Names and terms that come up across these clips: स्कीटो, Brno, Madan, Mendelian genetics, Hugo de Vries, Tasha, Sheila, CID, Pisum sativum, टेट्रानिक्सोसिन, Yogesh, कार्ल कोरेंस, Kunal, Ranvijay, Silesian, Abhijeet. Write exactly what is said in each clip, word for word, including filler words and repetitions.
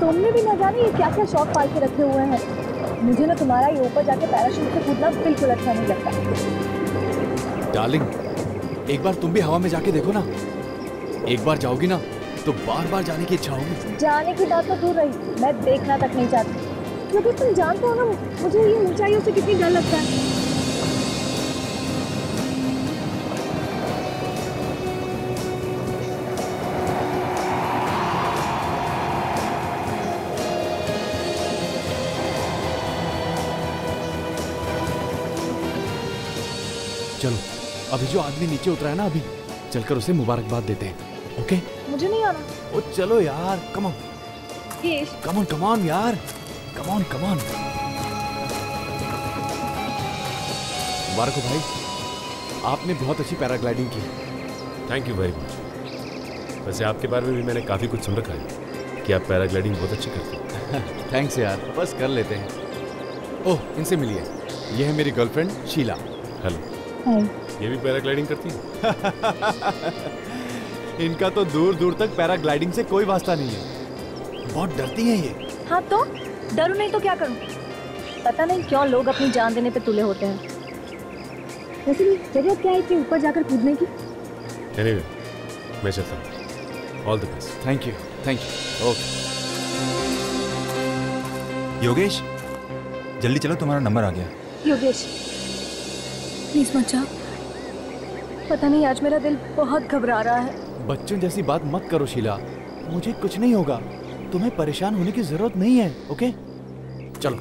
तुमने भी ना जाने ये क्या क्या शौक पाल के रखे हुए हैं। मुझे ना तुम्हारा ये ऊपर जाके पैराशूट से कूदना बिल्कुल अच्छा नहीं लगता। डार्लिंग, एक बार तुम भी हवा में जाके देखो ना। एक बार जाओगी ना तो बार बार जाने की इच्छा होगी। जाने की बात तो दूर रही, मैं देखना तक नहीं चाहती क्योंकि तुम जानते हो ना मुझे ये ऊंचाइयों से कितनी डर लगता है। चलो अभी जो आदमी नीचे उतरा है ना, अभी चलकर उसे मुबारकबाद देते हैं। ओके, मुझे नहीं आना। ओ चलो यार, come on come on come on यार, कम ऑन कम ऑन। मुबारक हो भाई, आपने बहुत अच्छी पैराग्लाइडिंग की। Thank you very much. वैसे आपके बारे में भी मैंने काफ़ी कुछ सुन रखा है कि आप पैराग्लाइडिंग बहुत अच्छी करते हैं। थैंक्स यार, बस कर लेते हैं। ओह, इनसे मिलिए, यह है मेरी गर्लफ्रेंड शीला। हेलो, ये भी पैराग्लाइडिंग करती है? इनका तो दूर दूर तक पैराग्लाइडिंग से कोई वास्ता नहीं है, बहुत डरती हैं ये। हाँ तो डरू नहीं तो क्या करूं? पता नहीं क्यों लोग अपनी जान देने पे तुले होते हैं। वैसे भी जरूरत क्या है कि ऊपर जाकर कूदने की? Anyway, मैं चलता हूं। All the best. Thank you, thank you. Okay. Yogesh, जल्दी चलो, तुम्हारा नंबर आ गया। योगेश प्लीज मत जाओ, पता नहीं आज मेरा दिल बहुत घबरा रहा है। बच्चों जैसी बात मत करो शीला, मुझे कुछ नहीं होगा, तुम्हें परेशान होने की जरूरत नहीं है। ओके चलो।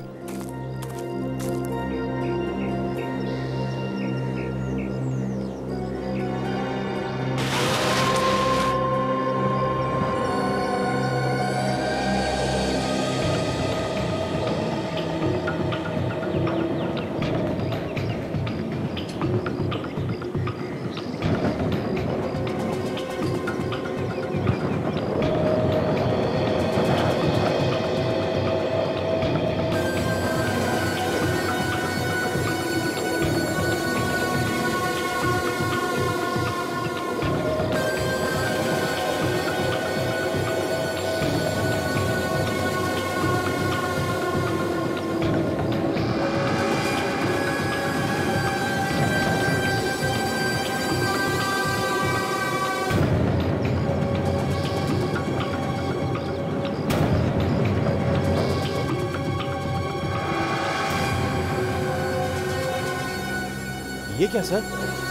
ये क्या सर,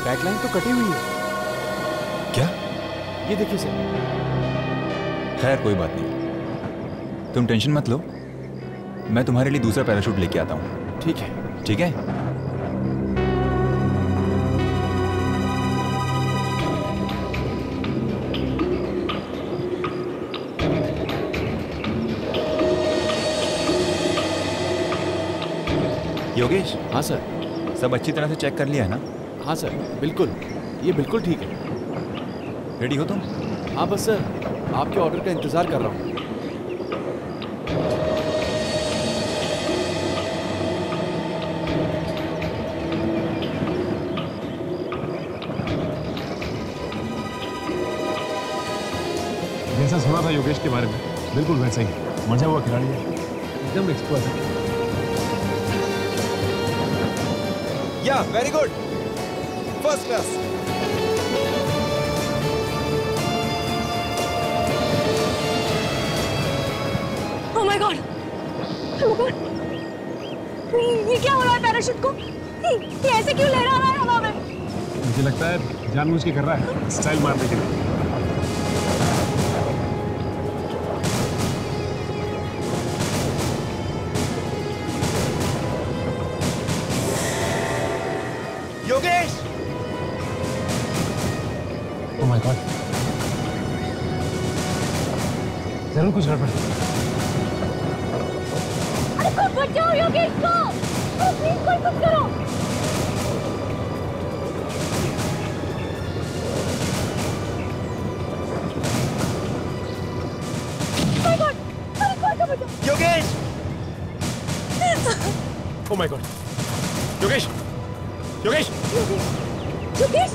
बैकलाइन तो कटी हुई है क्या? ये देखिए सर। खैर कोई बात नहीं, तुम टेंशन मत लो, मैं तुम्हारे लिए दूसरा पैराशूट लेके आता हूँ। ठीक है, ठीक है। योगेश। हाँ सर। सब अच्छी तरह से चेक कर लिया है ना? हाँ सर बिल्कुल, ये बिल्कुल ठीक है। रेडी हो तुम? हाँ बस सर, आपके ऑर्डर का इंतज़ार कर रहा हूँ। जैसा सुना था योगेश के बारे में, बिल्कुल वैसा ही, मजा हुआ खिलाड़ी है, एकदम एक्सपर्ट है। Yeah, very good. First class. Oh my God. Oh my God. ये क्या हो रहा है पैराशूट को? ये ऐसे क्यों लहरा रहा है हवा में? मुझे लगता है जानबूझ के कर रहा है, स्टाइल मारने के लिए। जरूर कुछ गड़बड़। अरे कोई बचाओ योगेश को, प्लीज कोई कुछ करो। माय गॉड, अरे कोई तो बचाओ। Yogesh. Oh my God. Yogesh, Yogesh, Yogesh, Yogesh.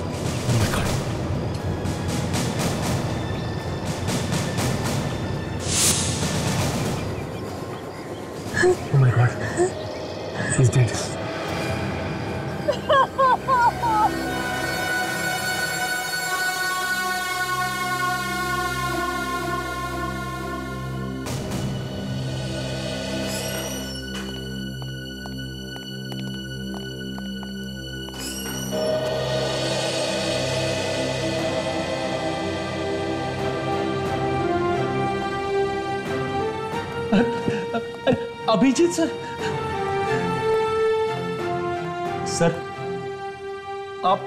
Oh my God, he's dead. Abhijit sir, sir आप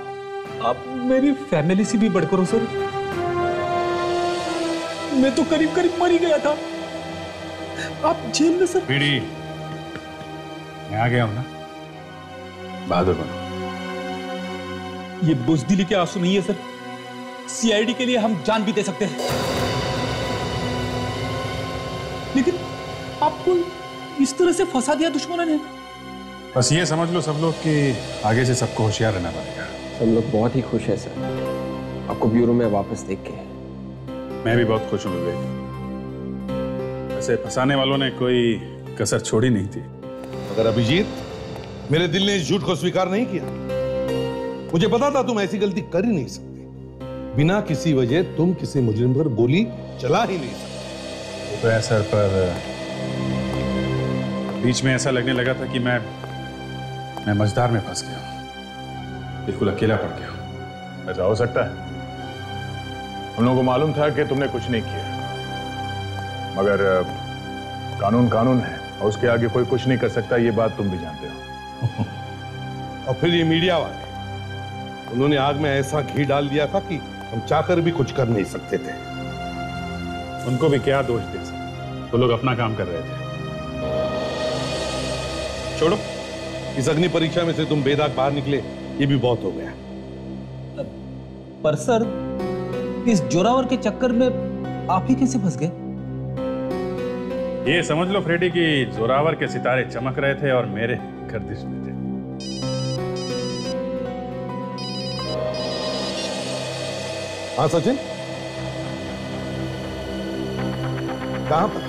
आप मेरी फैमिली से भी बढ़कर हो सर। मैं तो करीब करीब मर ही गया था, आप जेल में सर। बीड़ी, मैं आ गया हूं ना, बहादुर बनो। ये बुजदिली के आंसू नहीं है सर, सीआईडी के लिए हम जान भी दे सकते हैं, लेकिन आपको इस तरह से फंसा दिया दुश्मनों ने। बस ये समझ लो सब लोग कि आगे से सबको होशियार रहना पड़ेगा। सब लोग बहुत ही खुश हैं सर आपको ब्यूरो में वापस देख के। मैं भी बहुत खुश हूँ विवेक, वैसे फंसाने वालों ने कोई कसर छोड़ी नहीं थी। अगर अभिजीत, मेरे दिल ने इस झूठ को स्वीकार नहीं किया। मुझे पता था तुम ऐसी गलती कर ही नहीं सकते, बिना किसी वजह तुम किसी मुजरिम पर गोली चला ही नहीं सकते। तो सर पर बीच में ऐसा लगने लगा था कि मैं मैं मझधार में फंस गया, बिल्कुल अकेला पड़ गया। ऐसा हो सकता है, हम लोगों को मालूम था कि तुमने कुछ नहीं किया, मगर कानून कानून है और उसके आगे कोई कुछ नहीं कर सकता, ये बात तुम भी जानते हो। और फिर ये मीडिया वाले, उन्होंने आग में ऐसा घी डाल दिया था कि हम चाहकर भी कुछ कर नहीं सकते थे। उनको भी क्या दोष दे सकते, वो लोग अपना काम कर रहे थे। छोड़ो, इस अग्नि परीक्षा में से तुम बेदाग बाहर निकले ये भी बहुत हो गया। पर सर, इस जोरावर के चक्कर में आप ही कैसे फंस गए? ये समझ लो फ्रेडी कि जोरावर के सितारे चमक रहे थे और मेरे गर्दिश में थे। हाँ सचिन, कहाँ पर?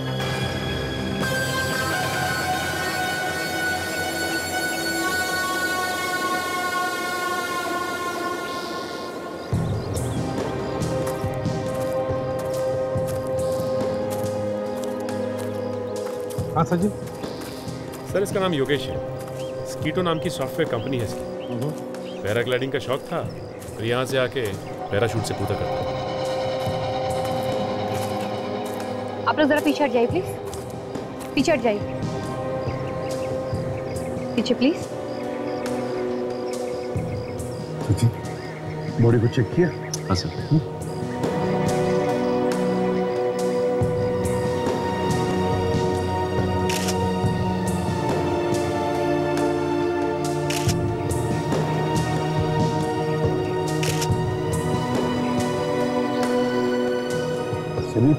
हाँ सचिन सर, इसका नाम योगेश है। स्कीटो नाम की सॉफ्टवेयर कंपनी है इसकी। पैराग्लाइडिंग का शौक था और यहाँ से आके पैराशूट से कूदा करता है। आप लोग जरा पीछे हट जाइए प्लीज, पीछे हट जाइए, पीछे प्लीज। सचिन, बॉडी को चेक किया? हाँ सर।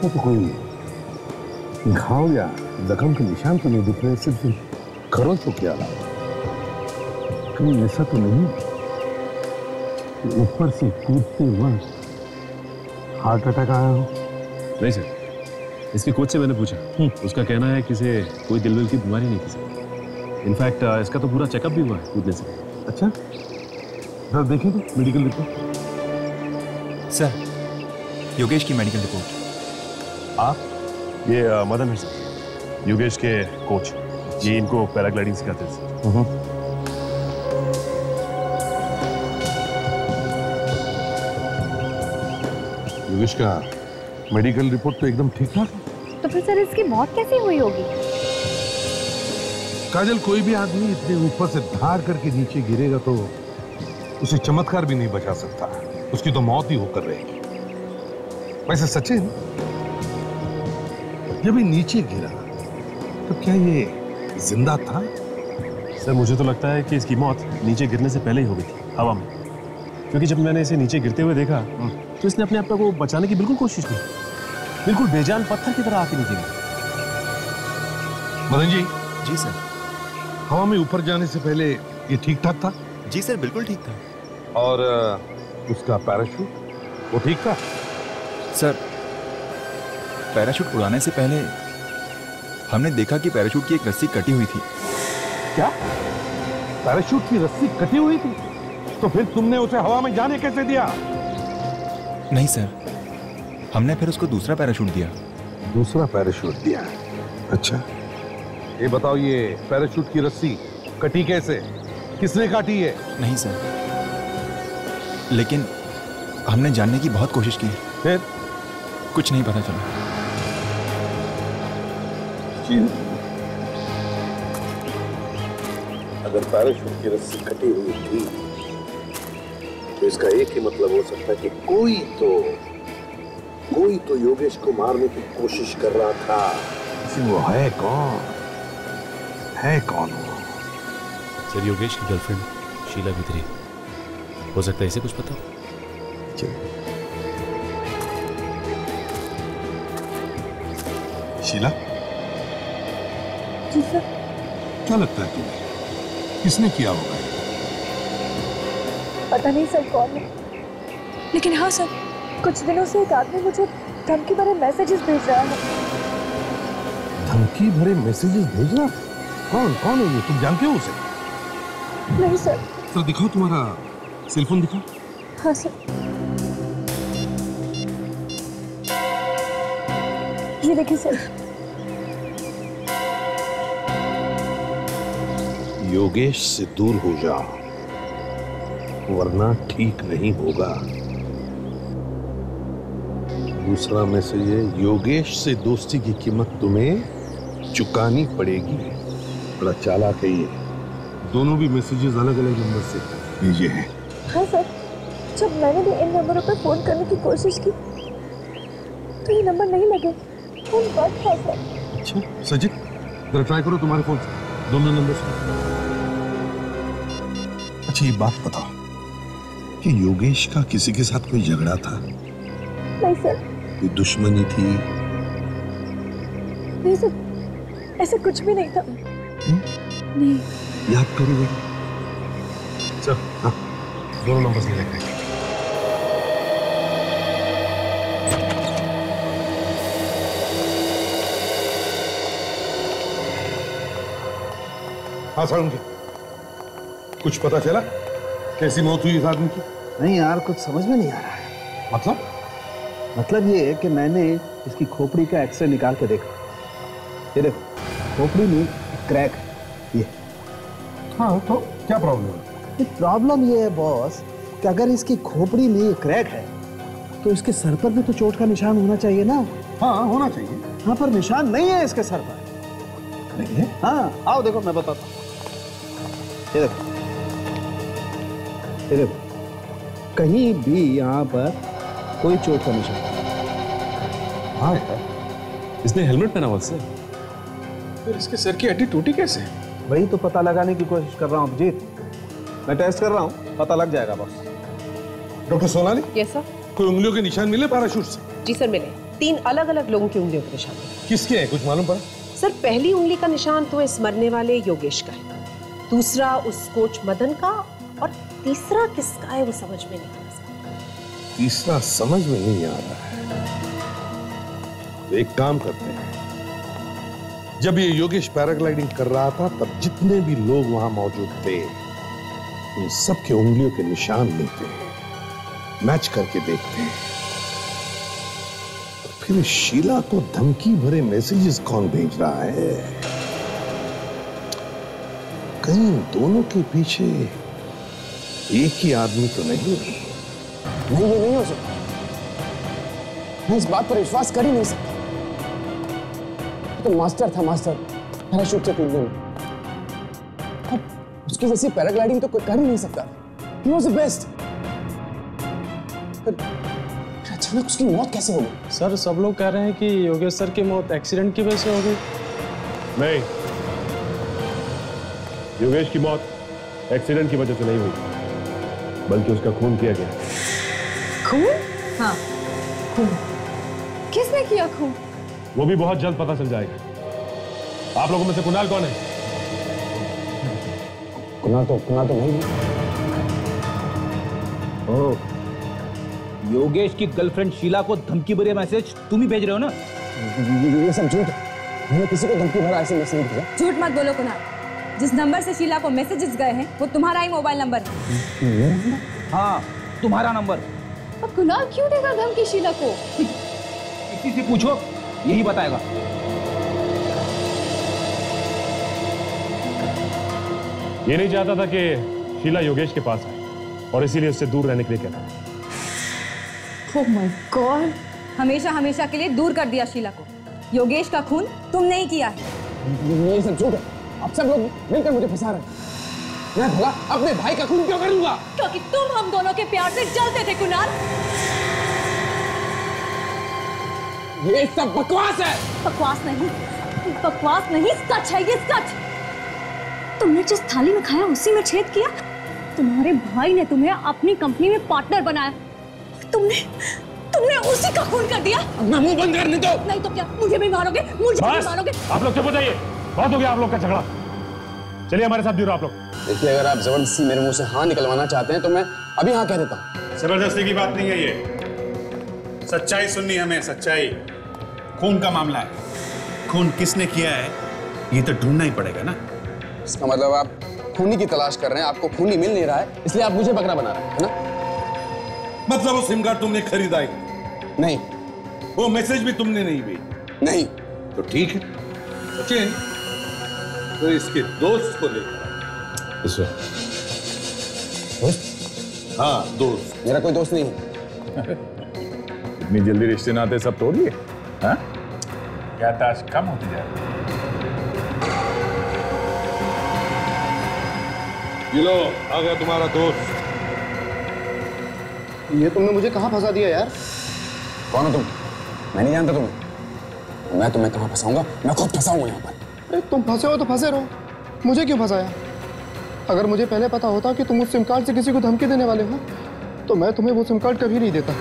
तो कोई घाव या जख्म के निशान तो नहीं दिख रहे, सिर्फ खरोंच को क्या लगा, कहीं ऐसा तो नहीं ऊपर से कूदते वक्त हार्ट अटैक आया हो? नहीं सर, इसके कोच से मैंने पूछा, उसका कहना है कि इसे कोई दिल विल की बीमारी नहीं थी सर। इनफैक्ट इसका तो पूरा चेकअप भी हुआ है कूदने से। अच्छा सर, देखिए तो मेडिकल रिपोर्ट। सर, योगेश की मेडिकल रिपोर्ट। आप? ये आ, मदन है सर, योगेश के कोच। जी, इनको पैराग्लाइडिंग सिखाते हैं सर। योगेश का मेडिकल रिपोर्ट तो एकदम ठीक ठाक है। तो फिर सर इसकी मौत कैसे हुई होगी? काजल, कोई भी आदमी इतने ऊपर से धार करके नीचे गिरेगा तो उसे चमत्कार भी नहीं बचा सकता, उसकी तो मौत ही होकर रहेगी। वैसे सचिन, जब ये नीचे गिरा तो क्या ये जिंदा था? सर, मुझे तो लगता है कि इसकी मौत नीचे गिरने से पहले ही हो गई थी, हवा में, क्योंकि जब मैंने इसे नीचे गिरते हुए देखा तो इसने अपने आप को बचाने की बिल्कुल कोशिश की, बिल्कुल बेजान पत्थर की तरह आके नीचे गिरा। मदन जी। जी सर, हवा में ऊपर जाने से पहले ये ठीक ठाक था? जी सर, बिल्कुल ठीक था। और उसका पैराशूट, वो ठीक था? सर, पैराशूट उड़ाने से पहले हमने देखा कि पैराशूट की एक रस्सी कटी हुई थी। क्या? पैराशूट की रस्सी कटी हुई थी? तो फिर तुमने उसे हवा में जाने कैसे दिया? नहीं सर, हमने फिर उसको दूसरा पैराशूट दिया। दूसरा पैराशूट दिया? अच्छा, ये बताओ ये पैराशूट की रस्सी कटी कैसे? किसने काटी है? नहीं सर, लेकिन हमने जानने की बहुत कोशिश की। फिर? कुछ नहीं पता चला। अगर पैराशूट की रस्सी कटी हुई थी तो इसका एक ही मतलब हो सकता है कि कोई तो कोई तो योगेश को मारने की कोशिश कर रहा था। वो है कौन? है कौन वो? सर, योगेश की गर्लफ्रेंड शीला भित्री। हो सकता है इसे कुछ पता हो। शीला? जी सर। क्या लगता है तुम्हें किसने किया होगा? पता नहीं सर कौन है, लेकिन हाँ सर, कुछ दिनों से एक आदमी मुझे धमकी भरे मैसेजेस भेज रहा है। धमकी भरे मैसेजेस भेज रहा? कौन कौन है ये? तुम जानते हो उसे? नहीं सर। तो दिखाओ तुम्हारा सेलफोन दिखाओ। हाँ सर, ये देखिए सर। योगेश से दूर हो जाओ वरना ठीक नहीं होगा। दूसरा मैसेज है, योगेश से दोस्ती की कीमत तुम्हें चुकानी पड़ेगी। बड़ा चालाक है ये। दोनों भी मैसेजेस अलग अलग नंबर से भेजे हैं। हाँ सर, जब मैंने भी इन नंबरों पर फोन करने की कोशिश की तो ये नंबर नहीं लगे। फोन बंद है सर। अच्छा सजित, जरा ट्राई करो तुम्हारे फोन से दोनों नंबर से। अच्छा ये बात बताओ कि योगेश का किसी के साथ कोई झगड़ा था? नहीं सर। कोई दुश्मनी थी? नहीं सर, ऐसा कुछ भी नहीं था। हुँ? नहीं। याद करो। चल, हाँ, दोनों नंबर से लेकर हाँ साहब, कुछ पता चला कैसी मौत हुई इस आदमी की? नहीं यार, कुछ समझ में नहीं आ रहा है। मतलब? मतलब ये है कि मैंने इसकी खोपड़ी का एक्सरे निकाल के देखा। ये देखो, खोपड़ी में क्रैक है ये। हाँ तो क्या प्रॉब्लम है? प्रॉब्लम ये है बॉस कि अगर इसकी खोपड़ी में क्रैक है तो इसके सर पर भी तो चोट का निशान होना चाहिए ना। हाँ होना चाहिए। हाँ पर निशान नहीं है इसके सर पर। नहीं है? हाँ आओ देखो, मैं बताता हूँ। ये देखो, कहीं भी यहाँ पर कोई चोट का निशान। हाँ यार, इसने हेलमेट पहना हुआ सर। फिर इसके सर की हड्डी टूटी कैसे? वही तो पता लगाने की कोशिश कर रहा हूँ अभिजीत। मैं टेस्ट कर रहा हूँ, पता लग जाएगा boss. Doctor Sonali? Yes sir. कोई उंगलियों के निशान मिले पैराशूट से? जी सर मिले, तीन अलग अलग लोगों की उंगलियों के निशान। किसके है कुछ मालूम पड़ा? सर पहली उंगली का निशान तो इस मरने वाले योगेश का है, दूसरा उस कोच मदन का, और तीसरा किसका है वो समझ में नहीं आ रहा। तीसरा समझ में नहीं आ रहा है। एक काम करते हैं, जब ये योगेश पैराग्लाइडिंग कर रहा था तब जितने भी लोग वहां मौजूद थे उन सबके उंगलियों के निशान लेते हैं, मैच करके देखते हैं। और फिर शीला को धमकी भरे मैसेजेस कौन भेज रहा है? कहीं दोनों के पीछे एक ही आदमी तो नहीं? नहीं, ये नहीं हो सकता। मैं इस बात पर विश्वास कर ही नहीं सकता। तो मास्टर था, मास्टर पैराशूट से कूदने में। उसकी जैसी पैराग्लाइडिंग तो कोई कर ही नहीं सकता। He was the best। पर अचानक उसकी मौत कैसे हो गई? सर सब लोग कह रहे हैं कि योगेश सर की मौत एक्सीडेंट की वजह से हो गई। नहीं, योगेश की मौत एक्सीडेंट की वजह से नहीं हुई, बल्कि उसका खून किया गया। खून? हाँ, खून। किसने किया खून? वो भी बहुत जल्द पता चल जाएगा। आप लोगों में से कुणाल कौन है? कुणाल तो कुणाल तो नहीं। ओह, योगेश की गर्लफ्रेंड शीला को धमकी भरे मैसेज तुम ही भेज रहे हो ना? ये सब झूठ। मैंने किसी को धमकी भरा ऐसे मैसेज दिया। झूठ मत बोलो कुणाल, जिस नंबर से शीला को मैसेजेस गए हैं वो तुम्हारा ही मोबाइल नंबर है। हाँ तुम्हारा नंबर। अब कुणाल क्यों देगा धमकी शीला को? किसी से पूछो यही बताएगा। ये नहीं चाहता था कि शीला योगेश के पास आए और इसीलिए उससे दूर रहने के लिए कहता है। Oh my God! हमेशा हमेशा के लिए दूर कर दिया शीला को। योगेश का खून तुमने ही किया है। ये सब झूठ है। अब सब लोग मिलकर मुझे फंसा रहे हैं। मैं भला अपने भाई का खून क्यों करूंगा? क्योंकि तुम हम दोनों के प्यार से जलते थे कुणाल। ये सब बकवास है। बकवास नहीं, बकवास नहीं, सच है ये, सच। तुमने जिस थाली में खाया उसी में छेद किया। तुम्हारे भाई ने तुम्हें अपनी कंपनी में पार्टनर बनाया। तुमने तुमने उसी का खून कर दिया। मैं मुंह बंद करने दो। नहीं तो क्या मुझे भी मारोगे? मुझे भी मारोगे? आप लोग चुप हो जाइए, बहुत हो गया आप लोग का झगड़ा। चलिए हमारे साथ जुड़ो आप लोग। देखिए अगर आप जबरदस्ती मेरे मुंह से हाँ निकलवाना चाहते हैं तो मैं अभी हाँ कह देता हूँ। जबरदस्ती की बात नहीं है, ये सच्चाई सुननी हमें, सच्चाई। खून का मामला है, खून किसने किया है ये तो ढूंढना ही पड़ेगा ना। इसका मतलब आप खूनी की तलाश कर रहे हैं, आपको खूनी मिल नहीं रहा है इसलिए आप मुझे बकरा बना रहे हैं ना। मतलब वो सिम कार्ड तुमने खरीदा ही नहीं, वो मैसेज भी तुमने नहीं भेजा? नहीं। तो ठीक है सचिन, तो इसके दोस्त को लेकर इस दोस्त? हाँ दोस्त। मेरा कोई दोस्त नहीं है। इतनी जल्दी रिश्ते नाते सब तोड़ लिए? हाँ याददाश्त कम होती जा रही। ये लो आ गया तुम्हारा दोस्त। ये तुमने मुझे कहाँ फंसा दिया यार? कौन हो तुम? मैं नहीं जानता तुम्हें। मैं तुम्हें कहाँ फंसाऊंगा, मैं खुद फंसा हूँ यहाँ पर। अरे तुम फंसे हो तो फंसे रहो, मुझे क्यों फंसाया? अगर मुझे पहले पता होता कि तुम उस सिम कार्ड से किसी को धमकी देने वाले हो तो मैं तुम्हें वो सिम कार्ड कभी नहीं देता।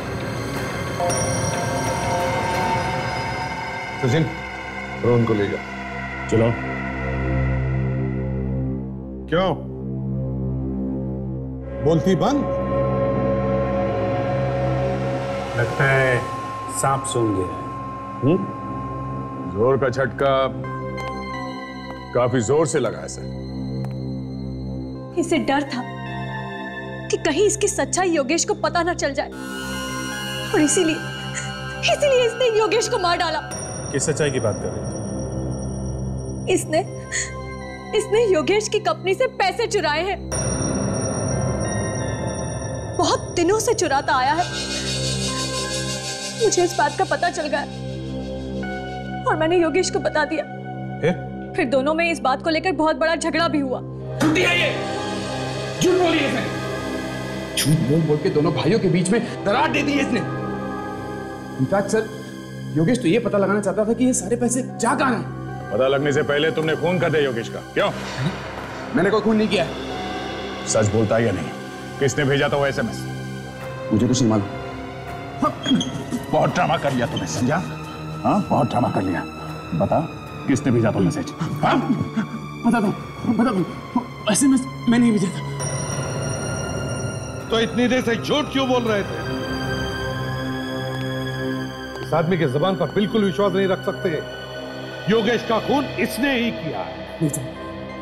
सचिन रोहन को ले जाओ। चलो। क्यों बोलती बंद? लगता है सांप सूंघ गया है। जोर का झटका काफी जोर से लगा है सर। इसे डर था कि कहीं इसकी सच्चाई योगेश को पता ना चल जाए और इसीलिए इसीलिए इसने योगेश को मार डाला। किस सच्चाई की बात कर रहे हो? इसने इसने योगेश की कंपनी से पैसे चुराए हैं, बहुत दिनों से चुराता आया है। मुझे इस बात का पता चल गया और मैंने योगेश को बता दिया। ए? फिर दोनों में इस बात को लेकर बहुत बड़ा झगड़ा भी हुआ। झूठी है ये, झूठ बोली इसने। झूठ बोल बोल के दोनों भाइयों के बीच में दरार दे दी इसने। इनफैक्ट सर योगेश तो ये पता लगाना चाहता था कि ये सारे पैसे जा कहाँ हैं। पता लगने से पहले तुमने खून कर दिया योगेश का। क्यों? मैंने कोई खून नहीं किया। सच बोलता है या नहीं? किसने भेजा था वो एसएमएस? मुझे कुछ नहीं मालूम। बहुत ड्रामा कर लिया तूने, समझा? हाँ बहुत ड्रामा कर लिया। बता किसने भेजा तो मैसेज? हाँ बता दो, बता दो। ऐसे मैसेज मैंने ही भेजा था। तो इतनी देर से झूठ क्यों बोल रहे थे? इस आदमी के जबान पर बिल्कुल विश्वास नहीं रख सकते। योगेश का खून इसने ही किया है। नहीं सर,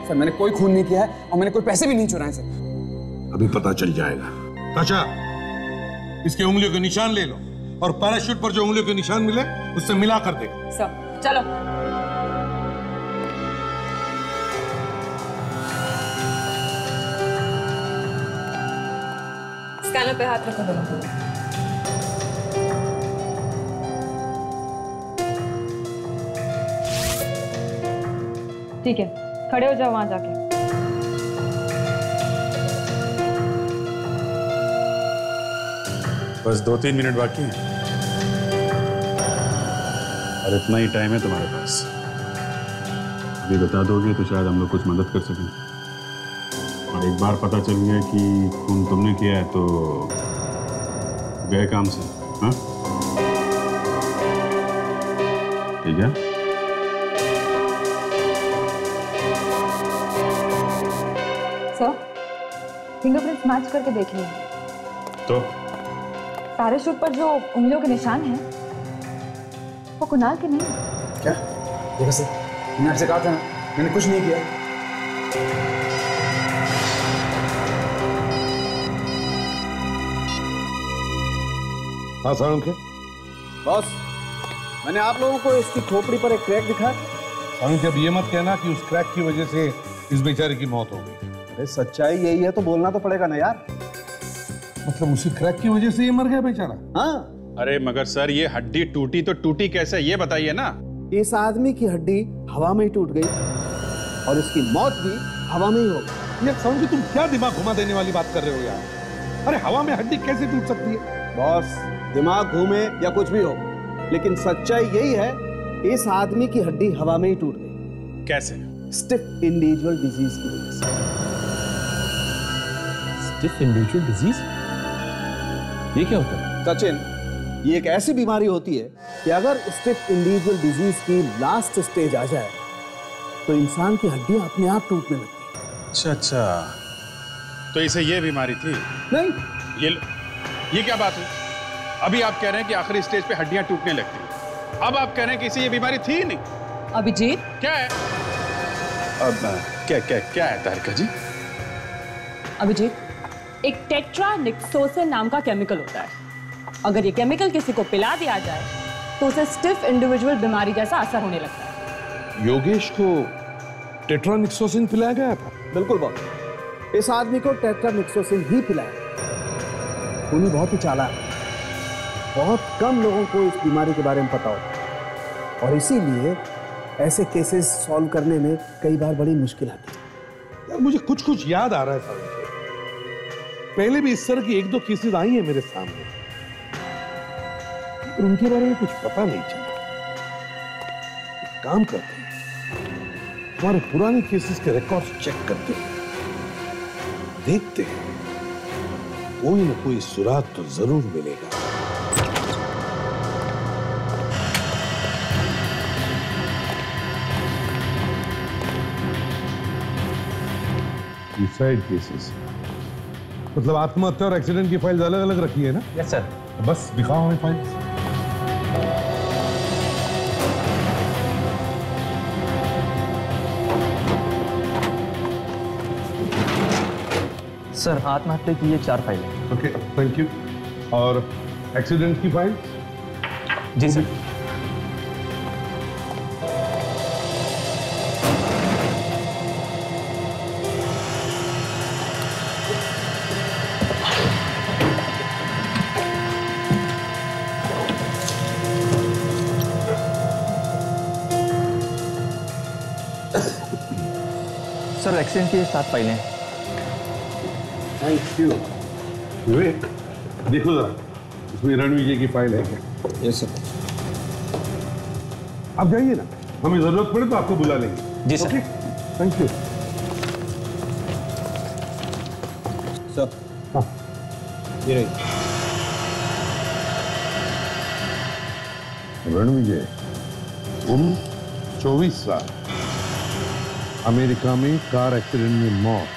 सर मैंने कोई खून नहीं किया है और मैंने कोई पैसे भी नहीं चुराए सर। अभी पता चल जाएगा। अच्छा इसके उंगलियों के निशान ले लो और पैराशूट पर जो उंगलियों के निशान मिले उससे मिला कर दे। सब चलो। स्कैनर पे हाथ रखो दोनों को। ठीक है खड़े हो जाओ वहां जाके। बस दो तीन मिनट बाकी हैं और इतना ही टाइम है तुम्हारे पास। ये बता दोगे तो शायद हम लोग कुछ मदद कर सकें। और एक बार पता चल गया कि खून तुमने किया है तो गए काम से। हाँ ठीक है। सर फिंगरप्रिंट्स मैच करके देख लिया तो पैराशूट पर जो उंगलियों के निशान हैं वो कुणाल के नहीं। क्या देखो सर, मैंने आपसे कहा था ना, मैंने कुछ नहीं किया। हाँ सर, उनके बॉस, मैंने आप लोगों को इसकी खोपड़ी पर एक क्रैक दिखा। उनके अब ये मत कहना कि उस क्रैक की वजह से इस बेचारे की मौत हो गई। अरे सच्चाई यही है तो बोलना तो पड़ेगा ना यार। मतलब उसी क्रैक की वजह से ये मर गया बेचारा? हाँ। अरे मगर सर, ये हड्डी टूटी तो टूटी कैसे, ये बताइए ना। इस आदमी की हड्डी हवा में ही टूट गई और इसकी मौत भी हवा में ही हो गई। ये समझो, तुम क्या दिमाग घुमा देने वाली बात कर रहे हो यार। अरे हवा में हड्डी कैसे टूट सकती है? बॉस, दिमाग घूमे या कुछ भी हो, लेकिन सच्चाई यही है, इस आदमी की हड्डी हवा में ही टूट गई। कैसे? स्टिफ इंडिविजुअल डिजीज की वजह से। Stiff individual disease? ये क्या होता है? सचिन, ये एक ऐसी बीमारी होती है कि अगर स्टिफ इंडिविजुअल डिजीज की लास्ट स्टेज आ जाए तो इंसान की हड्डियां अपने आप टूटने लगती हैं। अच्छा अच्छा, तो इसे ये बीमारी थी? नहीं। ये ये क्या बात हुई? अभी आप कह रहे हैं कि आखिरी स्टेज पे हड्डियां टूटने लगती हैं, अब आप कह रहे हैं कि इसे ये बीमारी थी नहीं। अभिजीत, क्या है अब? क्या क्या क्या है तारिका जी? अभिजीत, एक टेट्रानिक्सोसिन नाम का केमिकल होता है। अगर ये केमिकल किसी को पिला दिया जाए तो उसे स्टिफ इंडिविजुअल बीमारी जैसा असर होने लगता है। योगेश को टेट्रानिक्सोसिन पिलाया गया था? बिल्कुल बॉस, इस आदमी को टेट्रानिक्सोसिन ही पिलाया। उन्हें बहुत ही चालाक, बहुत कम लोगों को इस बीमारी के बारे में पता होता और इसीलिए ऐसे केसेस सॉल्व करने में कई बार बड़ी मुश्किल आती है। यार मुझे कुछ कुछ याद आ रहा है साहब, पहले भी इस तरह की एक दो केसेज आई है मेरे सामने, उनके बारे में कुछ पता नहीं चला। काम करते हैं, हमारे पुराने केसेस के रिकॉर्ड चेक करते हैं, देखते हैं, कोई ना कोई सुराग तो जरूर मिलेगा। सुसाइड केसेस मतलब आत्महत्या और एक्सीडेंट की फाइल अलग अलग रखी है ना? Yes sir. बस दिखाओ हमें फाइल। सर, आत्महत्या की ये चार फाइल है। Okay, thank you. और एक्सीडेंट की फाइल? जी सर। सर, एक्सीडेंट की ये सात फाइलें हैं। Thank you. विवेक, देखो जरा इसमें रणविजय की फाइल है क्या? Yes sir. आप जाइए ना, हमें जरूरत पड़े तो आपको बुला लेंगे। जी सर। Thank you sir. हाँ ये रही। रणविजय, उम्र चौबीस साल, अमेरिका में कार एक्सीडेंट में मौत।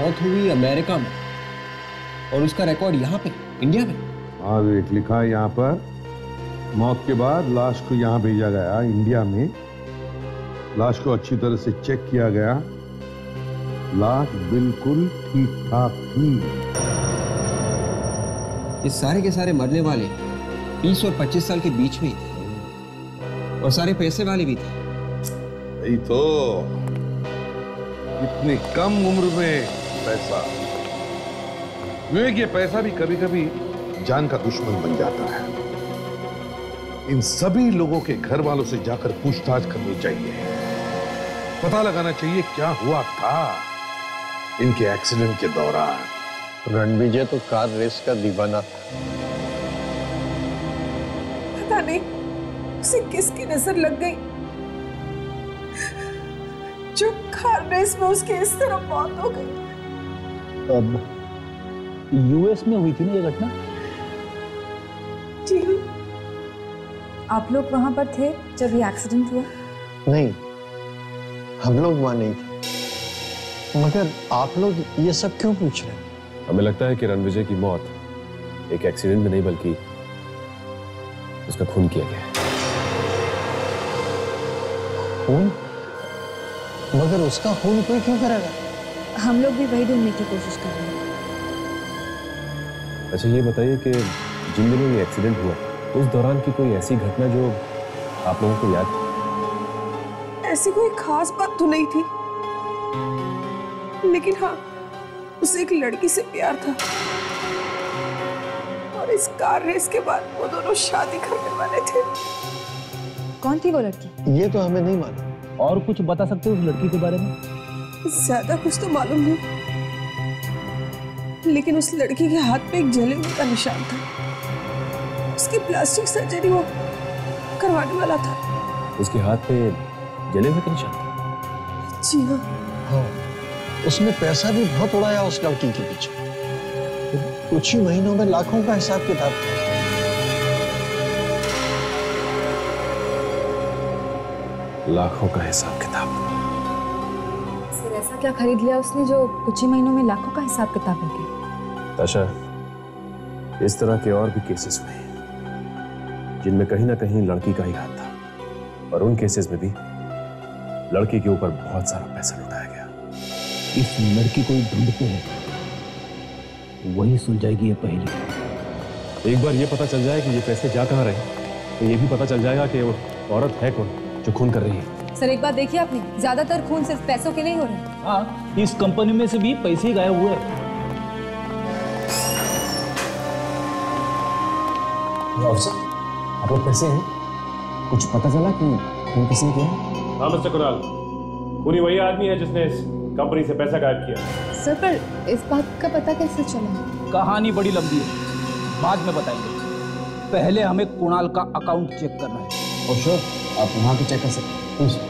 मौत हुई अमेरिका में और उसका रिकॉर्ड यहाँ पे इंडिया में? हाँ देख, लिखा है यहाँ पर, मौत के बाद लाश को यहाँ भेजा गया इंडिया में, लाश को अच्छी तरह से चेक किया गया, लाश बिल्कुल ठीक ठाक थी। ये सारे के सारे मरने वाले बीस और पच्चीस साल के बीच में ही थे और सारे पैसे वाले भी थे। यही तो, इतने कम उम्र में पैसा। विवेक, ये पैसा भी कभी कभी जान का दुश्मन बन जाता है। इन सभी लोगों के घर वालों से जाकर पूछताछ करनी चाहिए, पता लगाना चाहिए क्या हुआ था इनके एक्सीडेंट के दौरान। रणविजय तो कार रेस का दीवाना था। पता नहीं उसे किसकी नजर लग गई जो कार रेस में उसके इस तरह मौत हो गई। अब यूएस में हुई थी ना ये घटना? जी। आप लोग वहां पर थे जब ये एक्सीडेंट हुआ? नहीं, हम लोग वहां नहीं थे। मगर आप लोग ये सब क्यों पूछ रहे हैं? हमें लगता है कि रणविजय की मौत एक एक्सीडेंट में नहीं बल्कि उसका खून किया गया है। खून? मगर उसका खून कोई क्यों करेगा? हम लोग भी वही ढूंढने की कोशिश कर रहे हैं। अच्छा ये बताइए कि जिन दिनों ये एक्सीडेंट हुआ उस दौरान की कोई ऐसी घटना जो आप लोगों को याद? ऐसी कोई खास बात तो नहीं थी, लेकिन हाँ उसे एक लड़की से प्यार था और इस कार रेस के बाद वो दोनों शादी करने वाले थे। कौन थी वो लड़की? ये तो हमें नहीं मालूम। और कुछ बता सकते हो उस लड़की के बारे में? ज्यादा कुछ तो मालूम नहीं, लेकिन उस लड़की के हाथ पे एक जले हुए का निशान था। उसकी प्लास्टिक सर्जरी वो करवाने वाला था। उसके हाथ पे जले हुए का निशान था? जी हाँ। हाँ उसने पैसा भी बहुत उड़ाया उस लड़की के पीछे। कुछ ही महीनों में लाखों का हिसाब किताब था। लाखों का हिसाब किताब। फिर ऐसा क्या खरीद लिया उसने जो कुछ ही महीनों में लाखों का हिसाब किताब हो गया? ताशा, इस तरह के और भी केसेस हुए जिनमें कहीं ना कहीं लड़की का ही हाथ था, और उन केसेस में भी लड़की के ऊपर बहुत सारा पैसा लुटाया गया। इस लड़की को ढूंढते हैं, वही सुलझाएगी ये पहेली। एक बार ये पता चल जाए कि ये पैसे जा कहाँ रहे, तो ये भी पता चल जाएगा कि वो औरत है कौन जो खून कर रही है। सर एक बात देखिए आपने, ज्यादातर खून सिर्फ पैसों के लिए हो रहे हैं। हाँ, इस कंपनी में से भी पैसे गायब हुए। ऑफिसर, आप लोग कैसे हैं? कुछ पता चला कि खून किसने किया? हाँ मिस्टर कुणाल, खूनी वही आदमी है जिसने इस कंपनी से पैसा गायब किया। सर पर इस बात का पता कैसे चला? कहानी बड़ी लंबी है, बाद में बताइए। पहले हमें कुणाल का अकाउंट चेक करना है। और श्योर आप वहाँ भी चेक कर सकते हैं।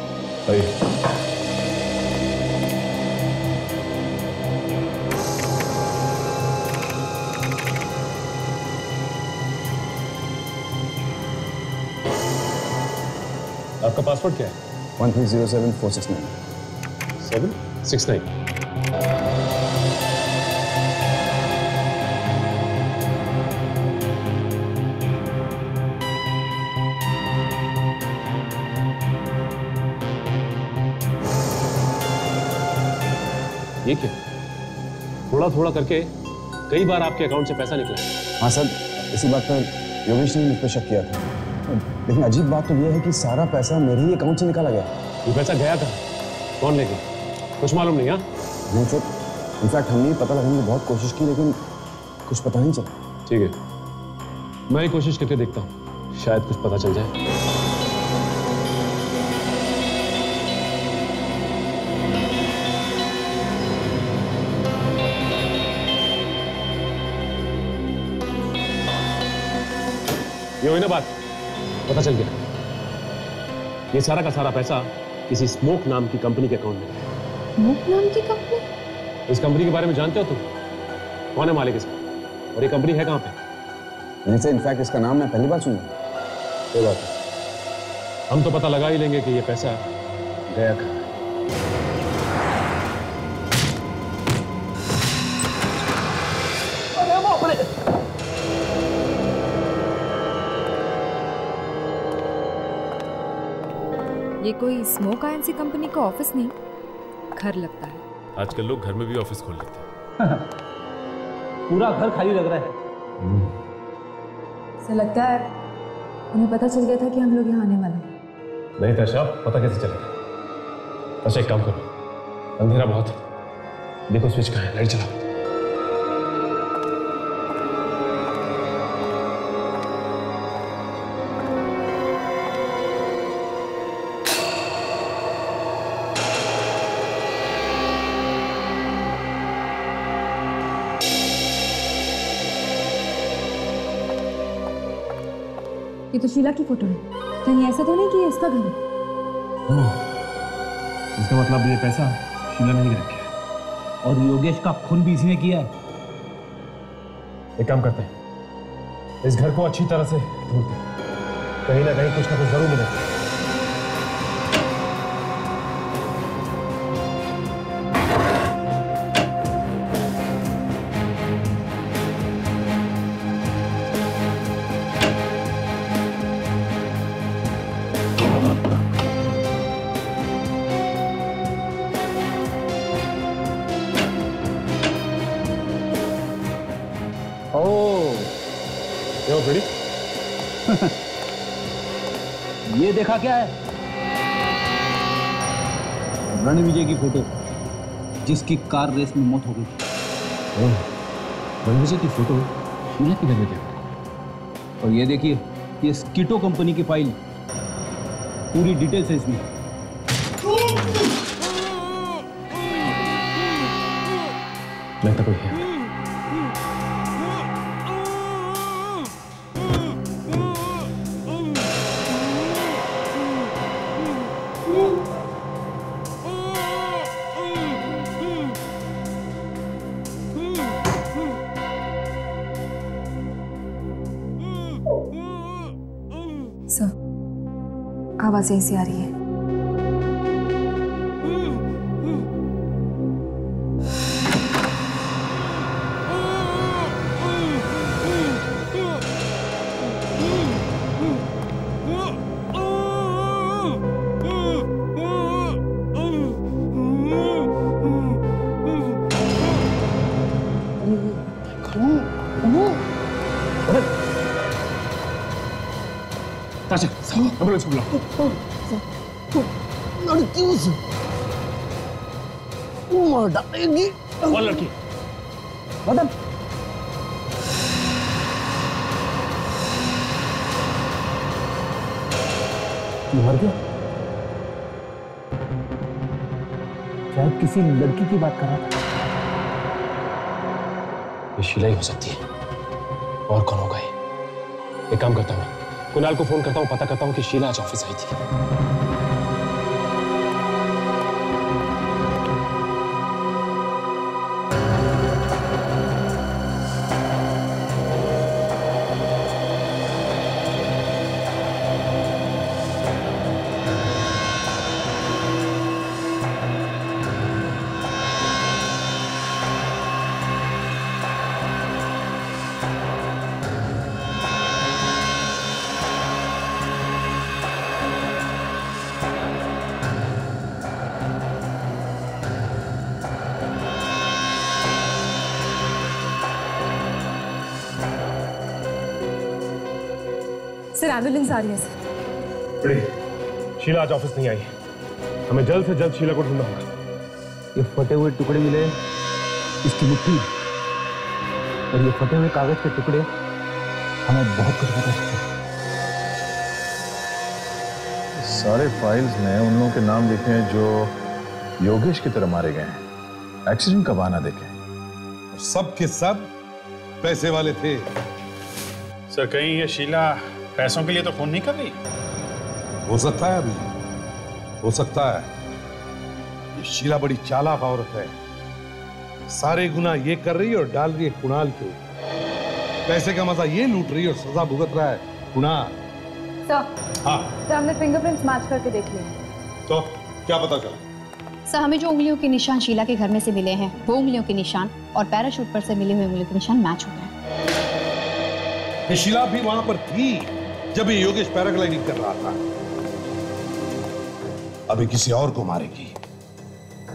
आपका पासवर्ड क्या है? One three zero seven four six nine seven six nine. ये क्या? थोड़ा थोड़ा करके कई बार आपके अकाउंट से पैसा निकला है। हाँ सर, इसी बात पर योगेश ने मुझ पर शक किया था, लेकिन अजीब बात तो यह है कि सारा पैसा मेरे ही अकाउंट से निकाला गया। ये पैसा गया था, कौन ले गया कुछ मालूम नहीं? हाँ नहीं सर, इनफैक्ट हमने पता लगाने की बहुत कोशिश की लेकिन कुछ पता नहीं चला। ठीक है, मैं ही कोशिश करके देखता हूँ, शायद कुछ पता चल जाए। ये हुई ना बात, पता चल गया। ये सारा का सारा पैसा किसी स्मोक नाम की कंपनी के अकाउंट में है। स्मोक नाम की कंपनी? इस कंपनी के बारे में जानते हो तुम? कौन है मालिक इसका और ये कंपनी है कहाँ पे? नहीं सर, इनफैक्ट इसका नाम मैं पहली बार सुन रहा हूँ। कोई बात नहीं, हम तो पता लगा ही लेंगे कि ये पैसा गया कहाँ। ये कोई स्मोक आयन सी कंपनी का ऑफिस नहीं, घर लगता है। आजकल लोग घर में भी ऑफिस खोल लेते हैं। पूरा घर खाली लग रहा है। सर लगता है उन्हें पता चल गया था कि हम लोग यहाँ आने वाले हैं। नहीं ताशा, पता कैसे चलेगा? ताशा एक काम करो, अंधेरा बहुत है, देखो स्विच कहाँ है, लाइट चलाओ। ये तो शीला की फोटो है, कहीं ऐसा तो नहीं कि उसका घर है? इसका मतलब ये पैसा शीला ने ही रखा है और योगेश का खून भी इसी ने किया है। एक काम करते हैं, इस घर को अच्छी तरह से ढूंढते हैं, कहीं ना कहीं कुछ ना कुछ जरूर मिलेगा। ये देखा क्या है? रणविजय की फोटो, जिसकी कार रेस में मौत हो गई। रणविजय की फोटो मैंने किधर देखी? और ये देखिए, ये स्कीटो कंपनी की फाइल, पूरी डिटेल्स है इसमें। लगता कोई है। आवाज यहीं से आ रही है। ताशा, एम्बुलेंस को बुलाओ। लड़की उसे मर डालेगी। और लड़की मदन, मर गया? शायद किसी लड़की की बात कर रहा था। ये शीला ही हो सकती है, और कौन होगा? ये काम करता हूँ, कुणाल को फोन करता हूँ, पता करता हूँ कि शीला आज ऑफिस आई थी। सर, एम्बुलेंस आ रही है सर। शीला आज ऑफिस नहीं आई, हमें जल्द से जल्द शीला को ढूंढना होगा। ये फटे हुए टुकड़े मिले, इसकी मिट्टी और ये फटे हुए कागज के टुकड़े हमें बहुत कुछ बता सकते हैं। सारे फाइल्स में उन लोगों के नाम लिखे हैं जो योगेश की तरह मारे गए हैं, एक्सीडेंट का बहाना देखे। सब के सब पैसे वाले थे सर। कहीं ये शीला पैसों के लिए तो फोन नहीं कर रही? हो सकता है, अभी हो सकता है। ये शीला बड़ी चालाक औरत है, सारे गुना ये कर रही है और डाल रही है कुणाल के। पैसे का मजा ये लूट रही है और सजा भुगत रहा है कुणाल। सर, हाँ सर, हमने फिंगरप्रिंट्स मैच करके देख लिए। तो क्या पता चला? सर, हमें जो उंगलियों के निशान शीला के घर में से मिले हैं, वो उंगलियों के निशान और पैराशूट पर से मिले हुए उंगलियों के निशान मैच हो गए। शीला भी वहां पर थी जब ये योगेश पैराग्लाइडिंग कर रहा था। अभी किसी और को मारेगी।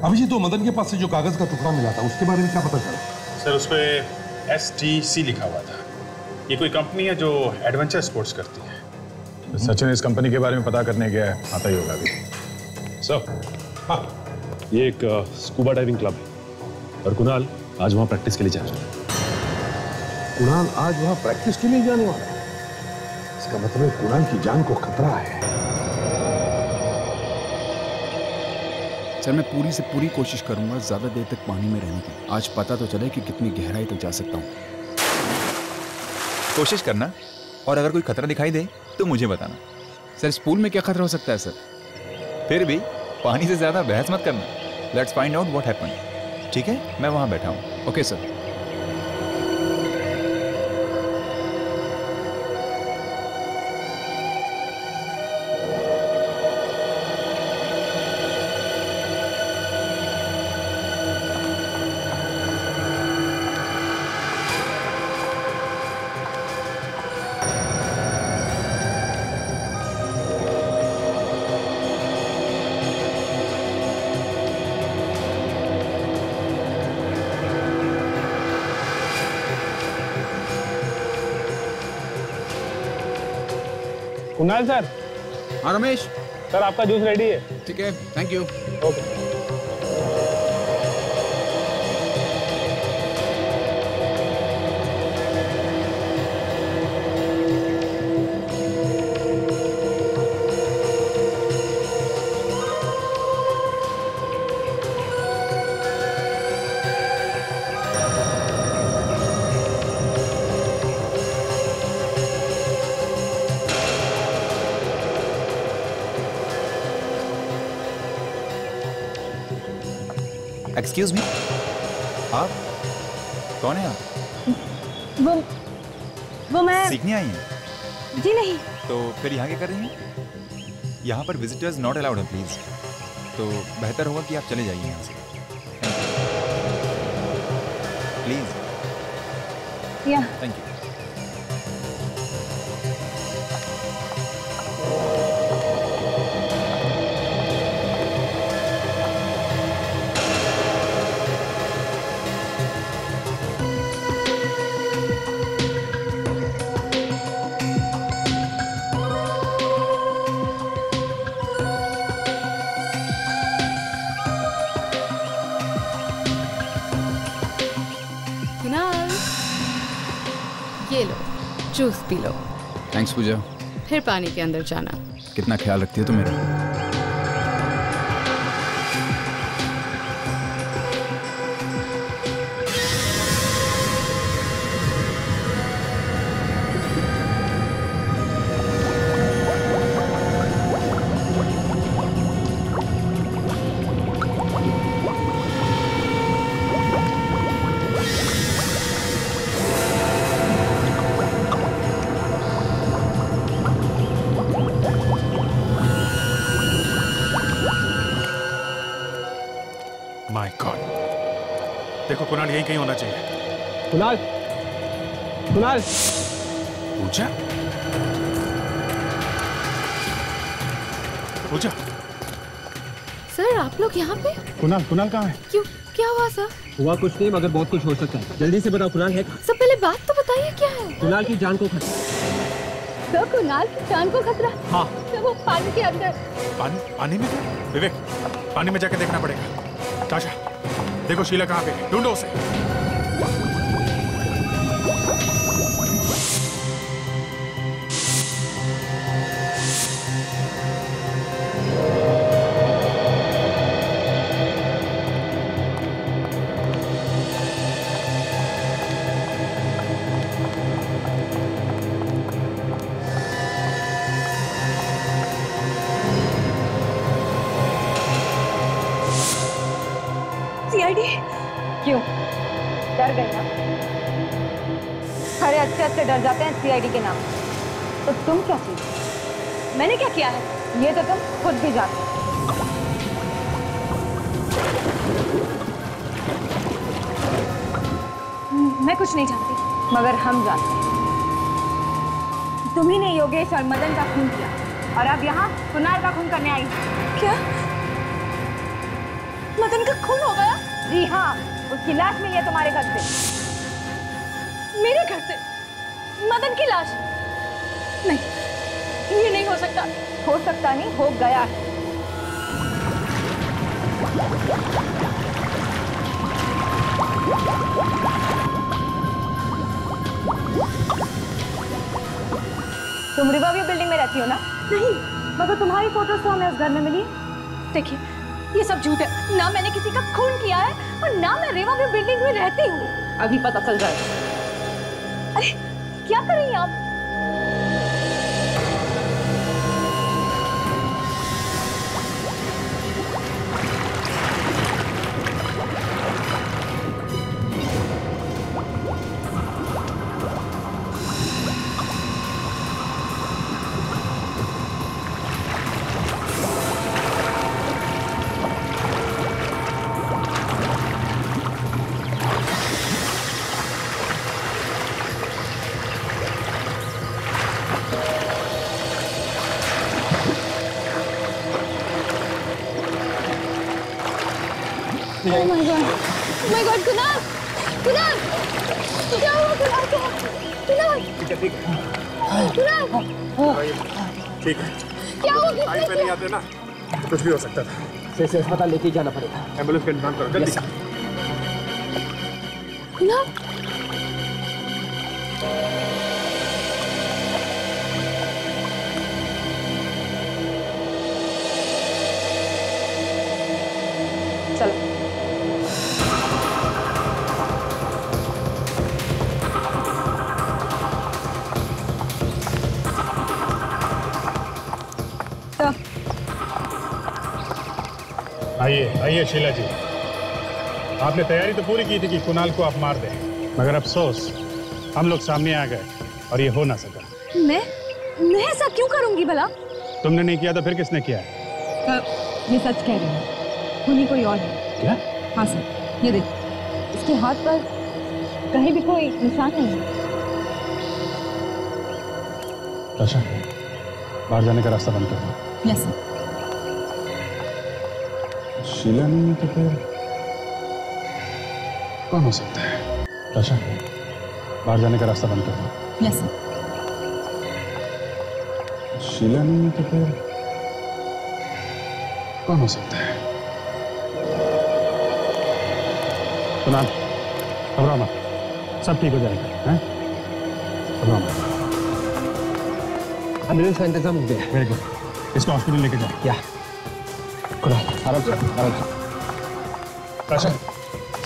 अभिजीत, तो मदन के पास से जो कागज का टुकड़ा मिला था, उसके बारे में क्या पता चला? सर, उस पे एस टी सी लिखा हुआ था। ये कोई कंपनी है जो एडवेंचर स्पोर्ट्स करती है। सचिन इस कंपनी के बारे में पता करने गया है, आता ही होगा अभी। सर, हाँ, ये एक स्कूबा डाइविंग क्लब है और कुणाल आज वहाँ प्रैक्टिस के लिए जाने वाला है। कुणाल आज वहाँ प्रैक्टिस के लिए जाने वाला है, इसका मतलब कुणाल की जान को खतरा है। सर, मैं पूरी से पूरी कोशिश करूंगा ज्यादा देर तक पानी में रहने की। आज पता तो चले कि कितनी गहराई तक जा सकता हूं। कोशिश करना, और अगर कोई खतरा दिखाई दे तो मुझे बताना। सर, इस पूल में क्या खतरा हो सकता है? सर, फिर भी पानी से ज्यादा बहस मत करना। Let's find out what happened. ठीक है, मैं वहां बैठा हूँ। Okay sir. कुणाल सर, हाँ रमेश सर, आपका जूस रेडी है। ठीक है, thank you. Okay. Excuse me, आप कौन है? आप वो वो मैं सीखने आई हैं? जी नहीं। तो फिर यहाँ क्या कर रही हैं? यहाँ पर विजिटर्स नॉट अलाउड है प्लीज, तो बेहतर होगा कि आप चले जाइए यहाँ से प्लीज। या थैंक यू। जूस पी लो। थैंक्स पूजा। फिर पानी के अंदर जाना। कितना ख्याल रखती हो तुम मेरा। देखो कुणाल, यही कहीं होना चाहिए। कुणाल, कुणाल, पूजा, पूजा। सर आप लोग यहाँ पे? कुणाल, कुणाल कहाँ है? क्यों, क्या हुआ सर? हुआ कुछ नहीं मगर बहुत कुछ हो सकता है। जल्दी से बताओ कुणाल है? सब पहले बात तो बताइए क्या है? कुणाल की जान को खतरा। सर कुणाल की जान को खतरा? हाँ। सर वो पानी के अंदर। पानी, पानी में? विवेक, पानी में जाके देखना पड़ेगा। ताशा देखो शीला कहाँ पे है, ढूंढो उसे। क्यों डर गई ना? अरे अच्छे अच्छे डर जाते हैं सीआईडी के नाम। तो तुम क्या चीज? मैंने क्या किया है ये तो तुम खुद भी जानते हो। मैं कुछ नहीं जानती मगर हम जानते हैं। तुम्ही ने योगेश और मदन का खून किया और अब यहाँ कुणाल का खून करने आई। क्या मदन का खून हो गया? जी हाँ, उसकी लाश मिली है तुम्हारे घर से। मेरे घर से? मदन की लाश? नहीं, ये नहीं हो सकता। हो सकता नहीं, हो गया है। तुम रिवर्व्यू बिल्डिंग में रहती हो ना? नहीं, मगर तुम्हारी फोटोज तो हमें उस घर में मिली। देखिए ये सब झूठ है ना, मैंने किसी का खून किया है और ना मैं रेवा भी बिल्डिंग में रहती हूँ। अभी पता चल जाएगा। अरे क्या कर रही हैं आप? Oh my God! Oh my God! Kunal, Kunal, क्या हुआ कुणाल को? कुणाल, ठीक है, ठीक है, कुणाल, ठीक है, क्या हो गया? टाइम पे नहीं आते ना कुछ भी हो सकता था। इसे अस्पताल लेके जाना पड़ेगा। एम्बुलेंस का इंतजाम करो जल्दी। चलो आइए आइए शीला जी, आपने तैयारी तो पूरी की थी कि कुणाल को आप मार दें, मगर अफसोस हम लोग सामने आ गए और ये हो ना सका। मैं मैं ऐसा क्यों करूंगी भला? तुमने नहीं किया तो फिर किसने किया है? ये सच कह रही है, उन्हीं कोई और है क्या? हाँ सर, ये देखिए इसके हाथ पर कहीं भी कोई निशान नहीं है। ताशा, बाहर जाने का रास्ता बंद कर दो। Yes sir. शीला नहीं है तो फिर कौन हो सकता है? ताशा, बाहर जाने का रास्ता बंद कर दो। Yes sir. शीला नहीं है तो फिर कौन हो सकता है? कुणाल, घबराओ मत, सब ठीक हो जाएगा, हैं? घबराओ मत। एम्बुलेंस का इंतजाम हो गया। वेरी गुड, इसको हॉस्पिटल लेके जाओ। या आराम से आराम से। ताशा,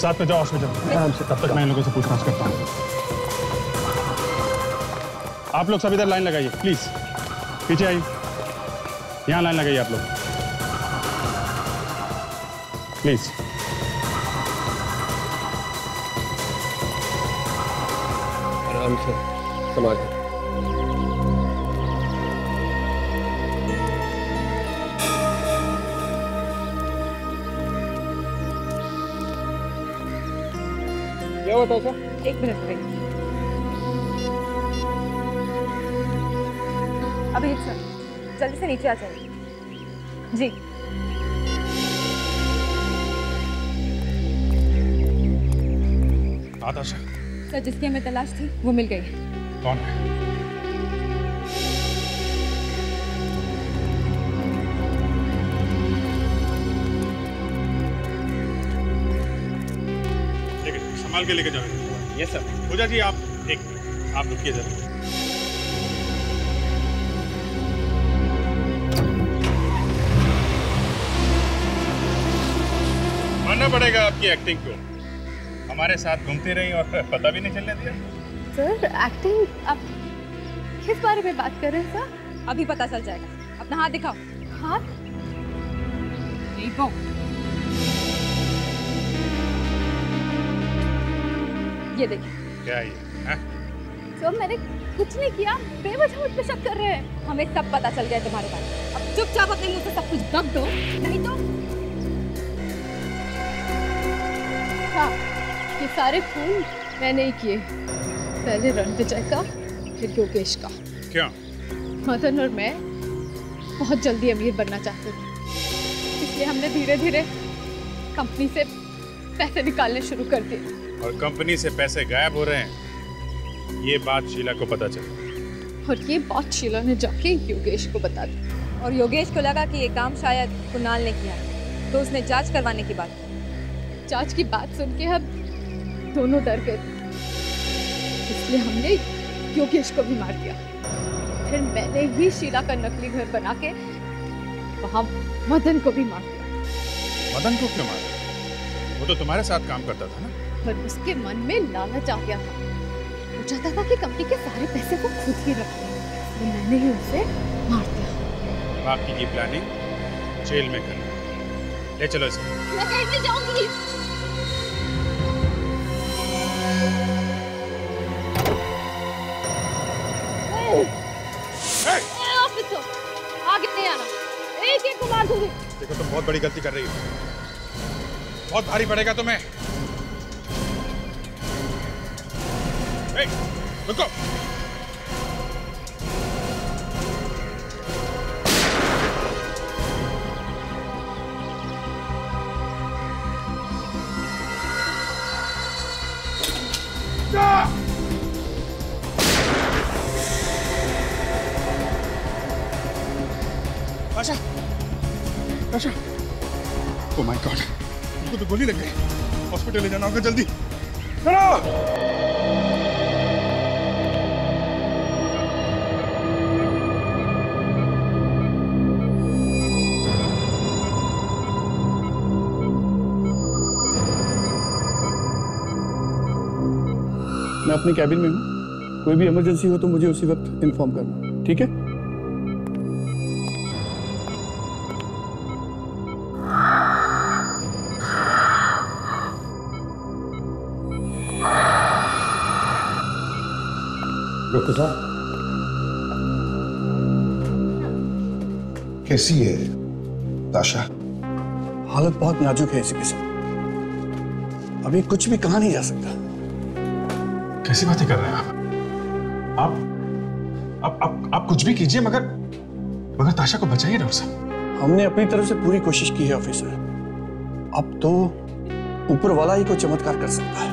साथ में जाओ हॉस्पिटल। आराम से, तब तक मैं इन लोगों से पूछताछ करता हूँ। आप लोग सब इधर लाइन लगाइए प्लीज, पीछे आइए, यहाँ लाइन लगाइए आप लोग प्लीज। आराम से समाज बताओ। एक मिनट में अभिजीत सर, जल्दी से नीचे आ जाइए। जी आताशा सर, जिसकी हमें तलाश थी वो मिल गई। कौन है? के लेके जाओ। Yes sir. पूजा जी आप एक आप रुकिए जरा। मानना पड़ेगा आपकी एक्टिंग को, हमारे साथ घूमती रही और पता भी नहीं चलने दिया। सर एक्टिंग, आप किस बारे में बात कर रहे हैं सर? अभी पता चल जाएगा, अपना हाथ दिखाओ। हाथ देखो, ये देखिए। क्या ये? हाँ? तो मैंने कुछ नहीं किया, बेवजह मुझ पे शक कर रहे हैं। हमें सब पता चल गया तुम्हारे बारे में। अब चुपचाप अपने मुंह से सब कुछ दब दो, नहीं तो। हाँ, ये सारे फोन मैंने ही किए, पहले रणविजय का फिर योगेश का। क्या? मदन और मैं बहुत जल्दी अमीर बनना चाहते थे, इसलिए हमने धीरे धीरे कंपनी से पैसे निकालने शुरू कर दिए। और कंपनी से पैसे गायब हो रहे हैं, ये बात शीला को पता चली। और ये बात शीला ने जाके योगेश को बता दी। और योगेश को लगा कि ये काम शायद कुणाल ने किया, तो उसने जांच करवाने की बात की। जांच की बात सुन के हम दोनों डर गए, इसलिए हमने योगेश को भी मार दिया। फिर मैंने ही शीला का नकली घर बना के वहाँ मदन को भी मार दिया। मदन को क्यों मारा? वो तो तुम्हारे साथ काम करता था ना। पर उसके मन में लालच आ गया था, वो चाहता था कि कंपनी के सारे पैसे को खुद ही रख ले, तो मैंने ही उसे मार दिया। आपकी ये प्लानिंग जेल में करना, ले चलो इसको। मैं जेल में जाऊंगी। आगे नहीं आना, एक एक को मार दूंगी। देखो तुम बहुत बड़ी गलती कर रही हो, बहुत भारी पड़ेगा तुम्हें। Hey, look up! ताशा, ओ माय गॉड, उनको तो गोली लग गई। हॉस्पिटल ले जाना होगा जल्दी। मैं अपने कैबिन में हूँ, कोई भी इमरजेंसी हो तो मुझे उसी वक्त इन्फॉर्म करना, ठीक है? कैसी है ताशा? हालत बहुत नाजुक है इसी के साथ, अभी कुछ भी कहा नहीं जा सकता। कैसी बातें कर रहे हैं आप? आप आप आप, आप कुछ भी कीजिए मगर मगर ताशा को बचाइए डॉक्टर साहब। हमने अपनी तरफ से पूरी कोशिश की है ऑफिसर, अब तो ऊपर वाला ही कोई चमत्कार कर सकता है।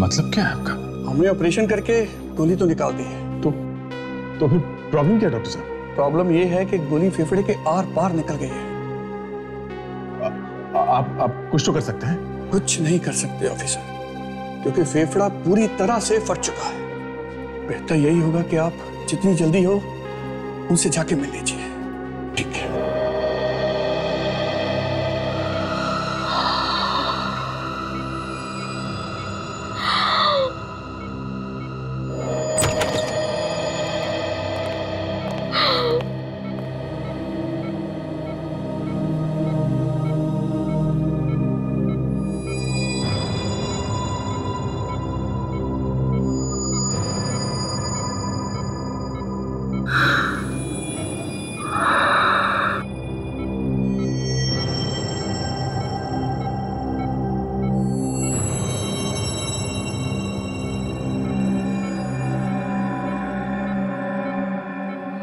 मतलब क्या है आपका? हमने ऑपरेशन करके गोली तो निकाल दी है। तो तो फिर प्रॉब्लम क्या है डॉक्टर साहब? प्रॉब्लम ये है कि गोली फेफड़े के आर पार निकल गई है। आ, आ, आप आप कुछ तो कर सकते हैं? कुछ नहीं कर सकते ऑफिसर, क्योंकि फेफड़ा पूरी तरह से फट चुका है। बेहतर यही होगा कि आप जितनी जल्दी हो उनसे जाके मिल लीजिए, ठीक है?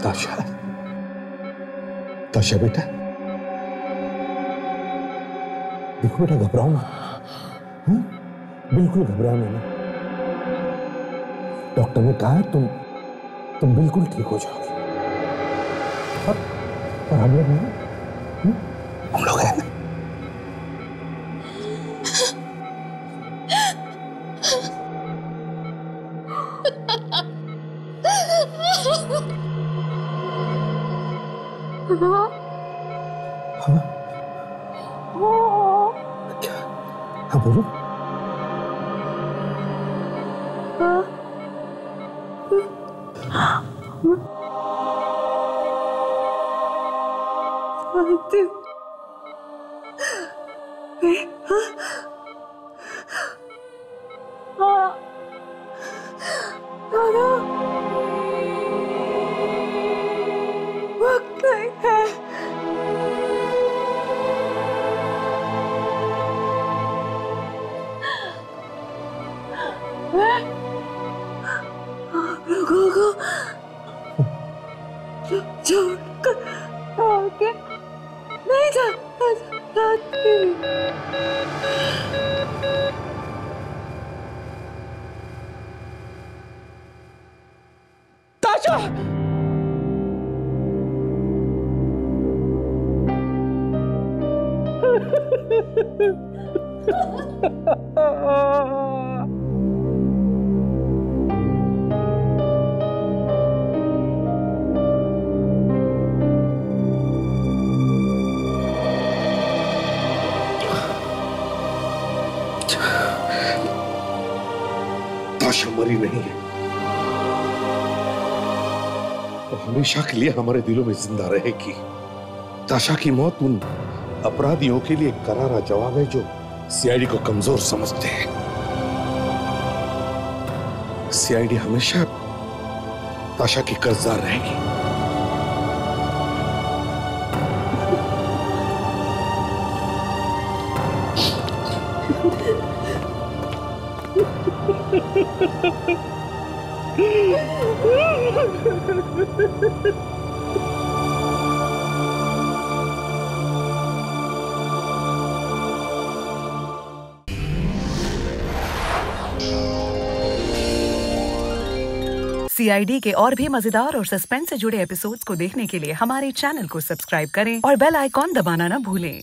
ताशा, ताशा बेटा, देखो बेटा, घबराओ ना, हुँ? बिल्कुल घबराओ नहीं। डॉक्टर ने कहा तुम तुम बिल्कुल ठीक हो जाओगे। और, और हम लोग नहीं, हम लोग हैं ना। ताशा मरी नहीं है, तो हमेशा के लिए हमारे दिलों में जिंदा रहेगी। ताशा की मौत उन अपराधियों के लिए करारा जवाब है जो सीआईडी को कमजोर समझते हैं। सीआईडी हमेशा ताशा की कर्जदार रहेगी। सीआईडी के और भी मजेदार और सस्पेंस से जुड़े एपिसोड्स को देखने के लिए हमारे चैनल को सब्सक्राइब करें और बेल आइकॉन दबाना न भूलें।